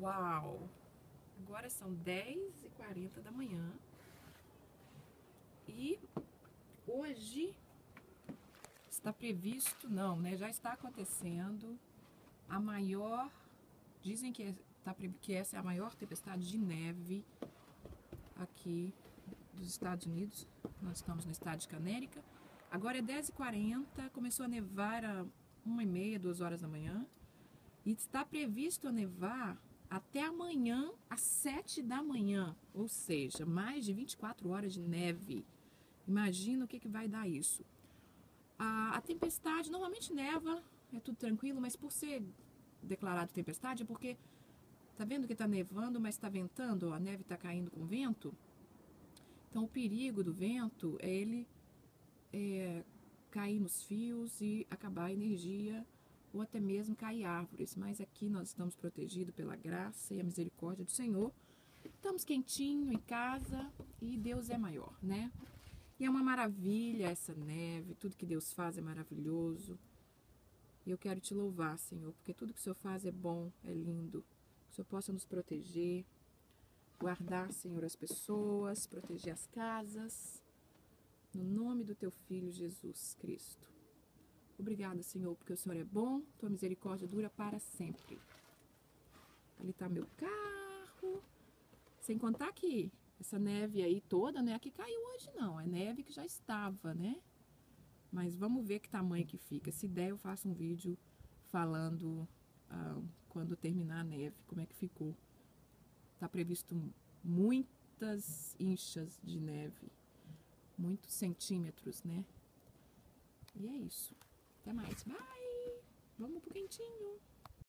Uau! Agora são 10h40 da manhã. E hoje está previsto, não, né? Já está acontecendo a maior... Dizem que essa é a maior tempestade de neve aqui dos Estados Unidos. Nós estamos no estado de Canérica. Agora é 10h40, começou a nevar a 1h30, 2 horas da manhã. E está previsto a nevar até amanhã, às 7 da manhã. Ou seja, mais de 24 horas de neve. Imagina o que, que vai dar isso. A tempestade, normalmente neva, é tudo tranquilo, mas por ser declarado tempestade é porque... Tá vendo que tá nevando, mas tá ventando, ó, a neve tá caindo com vento. Então o perigo do vento é ele cair nos fios e acabar a energia, ou até mesmo cair árvores. Mas aqui nós estamos protegidos pela graça e a misericórdia do Senhor. Estamos quentinho em casa e Deus é maior, né? E é uma maravilha essa neve, tudo que Deus faz é maravilhoso. E eu quero te louvar, Senhor, porque tudo que o Senhor faz é bom, é lindo. Que o Senhor possa nos proteger, guardar, Senhor, as pessoas, proteger as casas. No nome do Teu Filho, Jesus Cristo. Obrigada, Senhor, porque o Senhor é bom, Tua misericórdia dura para sempre. Ali está meu carro. Sem contar que essa neve aí toda não é a que caiu hoje, não. É neve que já estava, né? Mas vamos ver que tamanho que fica. Se der, eu faço um vídeo falando... quando terminar a neve, como é que ficou. Tá previsto muitas inchas de neve, muitos centímetros, né? E é isso. Até mais. Bye! Vamos pro quentinho!